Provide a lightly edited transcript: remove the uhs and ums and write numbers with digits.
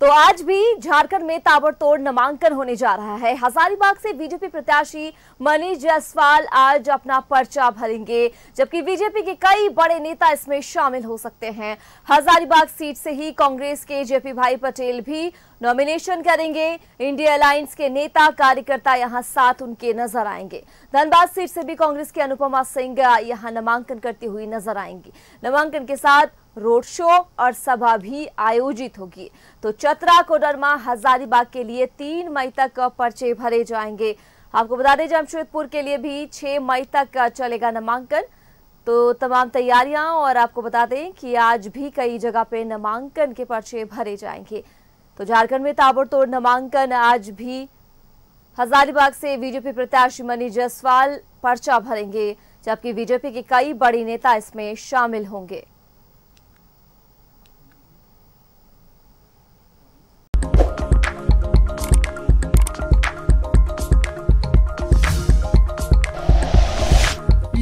तो आज भी झारखंड में ताबड़तोड़ नामांकन होने जा रहा है। हजारीबाग से बीजेपी प्रत्याशी मनीष जायसवाल आज अपना पर्चा भरेंगे, जबकि बीजेपी के कई बड़े नेता इसमें शामिल हो सकते हैं। हजारीबाग सीट से ही कांग्रेस के जेपी भाई पटेल भी नॉमिनेशन करेंगे। इंडिया एयरलाइंस के नेता कार्यकर्ता यहां साथ उनके नजर आएंगे। धनबाद सीट से भी कांग्रेस की अनुपमा सिंह यहां नामांकन करती हुई नजर आएंगी। नामांकन के साथ रोड शो और सभा भी आयोजित होगी। तो चतरा, कोडरमा, हजारीबाग के लिए 3 मई तक पर्चे भरे जाएंगे। आपको बता दें जमशेदपुर के लिए भी 6 मई तक चलेगा नामांकन। तो तमाम तैयारियां, और आपको बता दें कि आज भी कई जगह पे नामांकन के पर्चे भरे जाएंगे। तो झारखंड में ताबड़तोड़ नामांकन, आज भी हजारीबाग से बीजेपी प्रत्याशी मनीष जायसवाल पर्चा भरेंगे, जबकि बीजेपी के कई बड़े नेता इसमें शामिल होंगे।